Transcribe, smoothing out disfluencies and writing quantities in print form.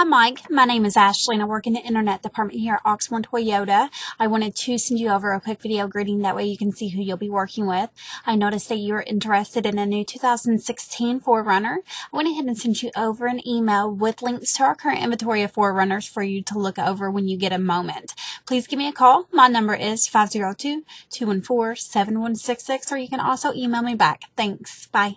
Hi Mike, my name is Ashley and I work in the internet department here at Oxmoor Toyota. I wanted to send you over a quick video greeting, that way you can see who you'll be working with. I noticed that you were interested in a new 2016 4Runner. I went ahead and sent you over an email with links to our current inventory of 4Runners for you to look over when you get a moment. Please give me a call. My number is 502-214-7166, or you can also email me back. Thanks. Bye.